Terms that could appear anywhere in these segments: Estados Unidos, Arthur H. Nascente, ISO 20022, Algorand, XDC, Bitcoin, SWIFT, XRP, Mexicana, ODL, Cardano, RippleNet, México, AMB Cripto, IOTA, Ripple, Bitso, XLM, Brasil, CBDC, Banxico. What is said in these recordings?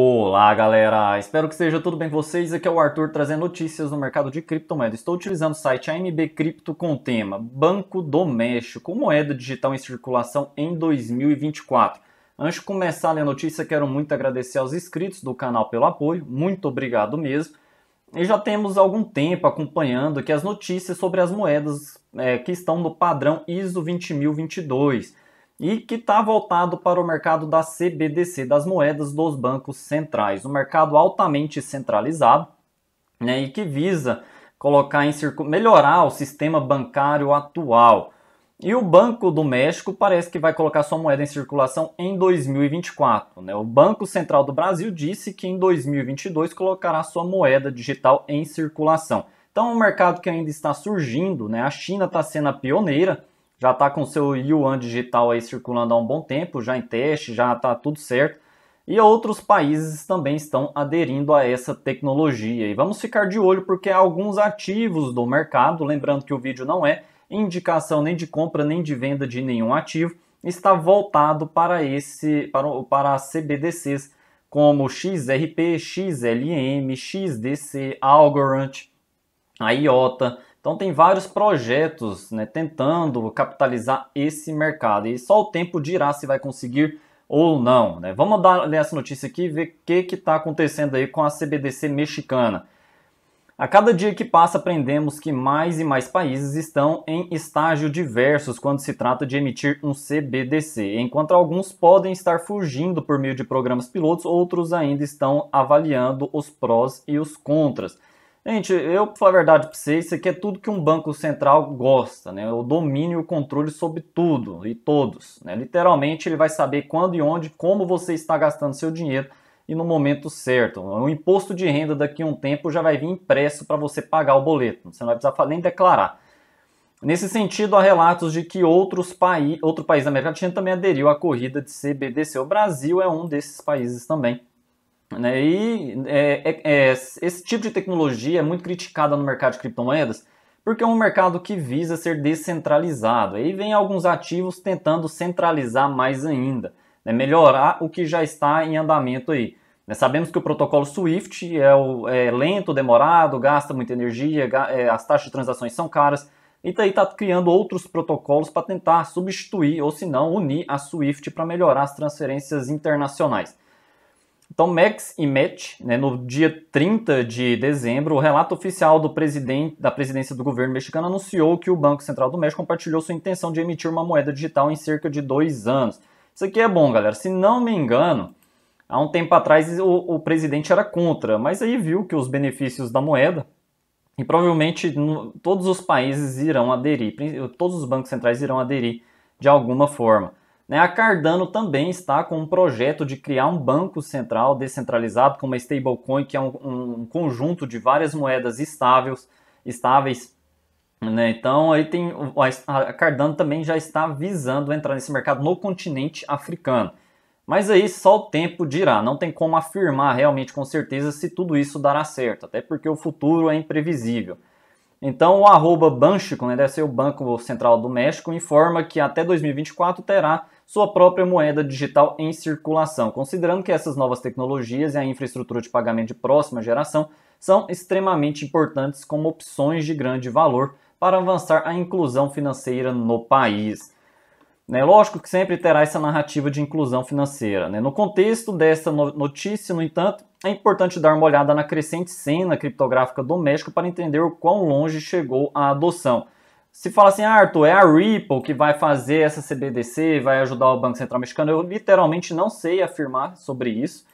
Olá galera, espero que esteja tudo bem com vocês, aqui é o Arthur trazendo notícias no mercado de criptomoeda. Estou utilizando o site AMB Cripto com o tema Banco do México, moeda digital em circulação em 2024. Antes de começar a ler a notícia, quero muito agradecer aos inscritos do canal pelo apoio, muito obrigado mesmo. E já temos algum tempo acompanhando aqui as notícias sobre as moedas que estão no padrão ISO 20022. E que está voltado para o mercado da CBDC, das moedas dos bancos centrais, um mercado altamente centralizado, né, e que visa colocar em melhorar o sistema bancário atual. E o Banco do México parece que vai colocar sua moeda em circulação em 2024. Né? O Banco Central do Brasil disse que em 2022 colocará sua moeda digital em circulação. Então é um mercado que ainda está surgindo, né? A China está sendo a pioneira, já está com seu Yuan digital aí circulando há um bom tempo, já em teste, já está tudo certo. E outros países também estão aderindo a essa tecnologia. E vamos ficar de olho porque há alguns ativos do mercado, lembrando que o vídeo não é indicação nem de compra nem de venda de nenhum ativo, está voltado para as CBDCs como XRP, XLM, XDC, Algorand, a IOTA. Então tem vários projetos, né, tentando capitalizar esse mercado e só o tempo dirá se vai conseguir ou não. Né? Vamos ler essa notícia aqui e ver o que está acontecendo aí com a CBDC mexicana. A cada dia que passa aprendemos que mais e mais países estão em estágios diversos quando se trata de emitir um CBDC. Enquanto alguns podem estar fugindo por meio de programas pilotos, outros ainda estão avaliando os prós e os contras. Gente, eu vou falar a verdade para vocês, isso aqui é tudo que um banco central gosta, né? O domínio e o controle sobre tudo e todos, né? Literalmente ele vai saber quando e onde, como você está gastando seu dinheiro e no momento certo. O imposto de renda daqui a um tempo já vai vir impresso para você pagar o boleto, você não vai precisar nem declarar. Nesse sentido, há relatos de que outro país da América Latina também aderiu à corrida de CBDC. O Brasil é um desses países também. E esse tipo de tecnologia é muito criticada no mercado de criptomoedas porque é um mercado que visa ser descentralizado. Aí vem alguns ativos tentando centralizar mais ainda, né, melhorar o que já está em andamento aí. Sabemos que o protocolo SWIFT é lento, demorado, gasta muita energia, as taxas de transações são caras, e daí está criando outros protocolos para tentar substituir ou, se não, unir a SWIFT para melhorar as transferências internacionais. Então, MEX e MET, né, no dia 30 de dezembro, o relato oficial da presidência do governo mexicano anunciou que o Banco Central do México compartilhou sua intenção de emitir uma moeda digital em cerca de 2 anos. Isso aqui é bom, galera. Se não me engano, há um tempo atrás o presidente era contra, mas aí viu que os benefícios da moeda, e provavelmente todos os países irão aderir, todos os bancos centrais irão aderir de alguma forma. A Cardano também está com um projeto de criar um banco central descentralizado com uma stablecoin, que é um conjunto de várias moedas estáveis, né? Então aí tem, a Cardano também já está visando entrar nesse mercado no continente africano. Mas aí só o tempo dirá, não tem como afirmar realmente com certeza se tudo isso dará certo, até porque o futuro é imprevisível. Então o @Banxico, né, deve ser o Banco Central do México, informa que até 2024 terá sua própria moeda digital em circulação, considerando que essas novas tecnologias e a infraestrutura de pagamento de próxima geração são extremamente importantes como opções de grande valor para avançar a inclusão financeira no país. Né, lógico que sempre terá essa narrativa de inclusão financeira. Né? No contexto dessa notícia, no entanto, é importante dar uma olhada na crescente cena criptográfica do México para entender o quão longe chegou a adoção. Se fala assim, ah, Arthur, é a Ripple que vai fazer essa CBDC, vai ajudar o Banco Central Mexicano? Eu literalmente não sei afirmar sobre isso,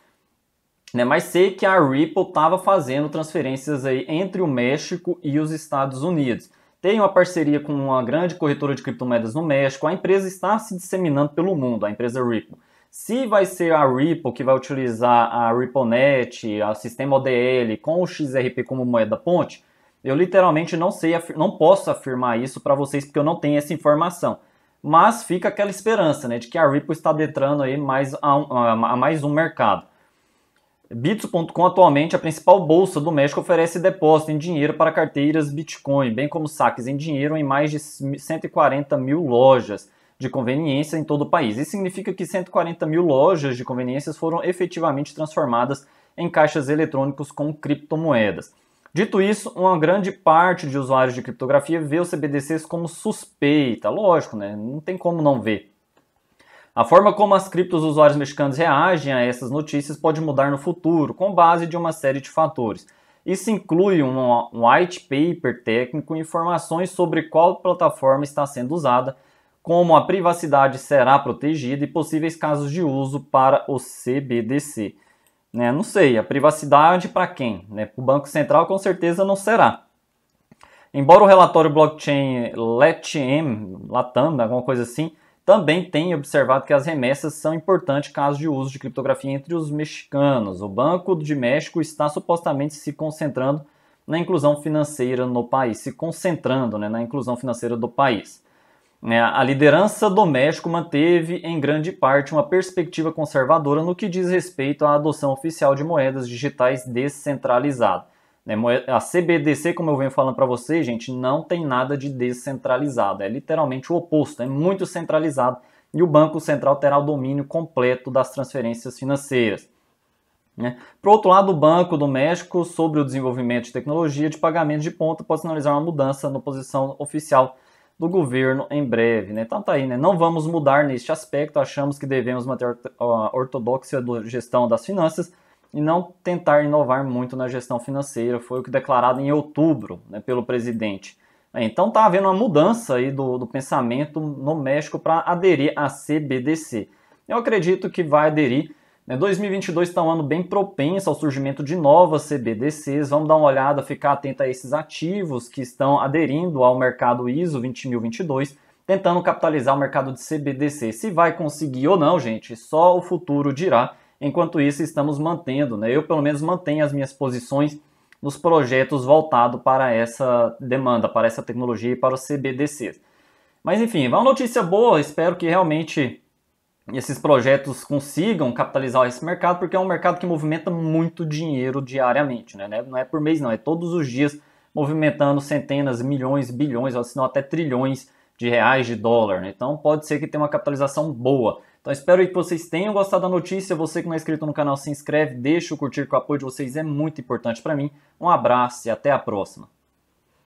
né? Mas sei que a Ripple estava fazendo transferências aí entre o México e os Estados Unidos. Tem uma parceria com uma grande corretora de criptomoedas no México, a empresa está se disseminando pelo mundo, a empresa Ripple. Se vai ser a Ripple que vai utilizar a RippleNet, o sistema ODL com o XRP como moeda ponte, eu literalmente não sei, não posso afirmar isso para vocês porque eu não tenho essa informação. Mas fica aquela esperança, né, de que a Ripple está adentrando aí mais um mercado. Bitso.com, atualmente a principal bolsa do México, oferece depósito em dinheiro para carteiras Bitcoin, bem como saques em dinheiro em mais de 140 mil lojas. de conveniência em todo o país. Isso significa que 140 mil lojas de conveniências foram efetivamente transformadas em caixas eletrônicos com criptomoedas. Dito isso, uma grande parte de usuários de criptografia vê os CBDCs como suspeita. Lógico, né? Não tem como não ver. A forma como as criptos usuários mexicanos reagem a essas notícias pode mudar no futuro, com base de uma série de fatores. Isso inclui um white paper técnico e informações sobre qual plataforma está sendo usada, como a privacidade será protegida e possíveis casos de uso para o CBDC. Né, não sei, a privacidade para quem? Né, para o Banco Central com certeza não será. Embora o relatório blockchain Latam, alguma coisa assim, também tem observado que as remessas são importantes casos de uso de criptografia entre os mexicanos. O Banco de México está supostamente se concentrando na inclusão financeira no país, na inclusão financeira do país. A liderança do México manteve, em grande parte, uma perspectiva conservadora no que diz respeito à adoção oficial de moedas digitais descentralizadas. A CBDC, como eu venho falando para vocês, gente, não tem nada de descentralizado. É literalmente o oposto, é muito centralizado e o Banco Central terá o domínio completo das transferências financeiras. Por outro lado, o Banco do México, sobre o desenvolvimento de tecnologia de pagamento de ponta, pode sinalizar uma mudança na posição oficial do governo em breve, né? Então tá aí, né? Não vamos mudar neste aspecto, achamos que devemos manter a ortodoxia da gestão das finanças e não tentar inovar muito na gestão financeira, foi o que declarado em outubro, né, pelo presidente. Então tá havendo uma mudança aí do pensamento no México para aderir à CBDC. Eu acredito que vai aderir, né? 2022 está um ano bem propenso ao surgimento de novas CBDCs, vamos dar uma olhada, ficar atento a esses ativos que estão aderindo ao mercado ISO 20022, tentando capitalizar o mercado de CBDC. Se vai conseguir ou não, gente, só o futuro dirá. Enquanto isso, estamos mantendo, né? Eu pelo menos mantenho as minhas posições nos projetos voltados para essa demanda, para essa tecnologia e para os CBDCs. Mas enfim, uma notícia boa, espero que realmente esses projetos consigam capitalizar esse mercado, porque é um mercado que movimenta muito dinheiro diariamente, né? Não é por mês não, é todos os dias movimentando centenas, milhões, bilhões, ou se não até trilhões de reais, de dólar, né? Então pode ser que tenha uma capitalização boa. Então espero que vocês tenham gostado da notícia, você que não é inscrito no canal se inscreve, deixa o curtir, que o apoio de vocês é muito importante para mim. Um abraço e até a próxima.